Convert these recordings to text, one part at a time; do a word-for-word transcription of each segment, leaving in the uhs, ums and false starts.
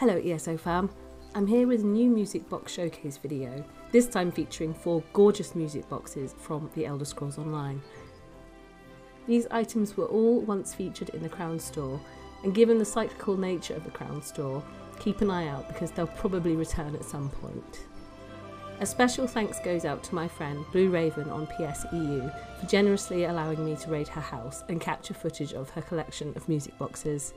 Hello E S O fam, I'm here with a new music box showcase video, this time featuring four gorgeous music boxes from The Elder Scrolls Online. These items were all once featured in the Crown Store, and given the cyclical nature of the Crown Store, keep an eye out because they'll probably return at some point. A special thanks goes out to my friend Blu Raven on P S E U for generously allowing me to raid her house and capture footage of her collection of music boxes.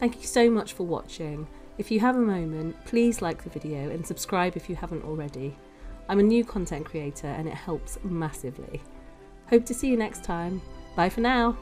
Thank you so much for watching. If you have a moment, please like the video and subscribe if you haven't already. I'm a new content creator and it helps massively. Hope to see you next time. Bye for now.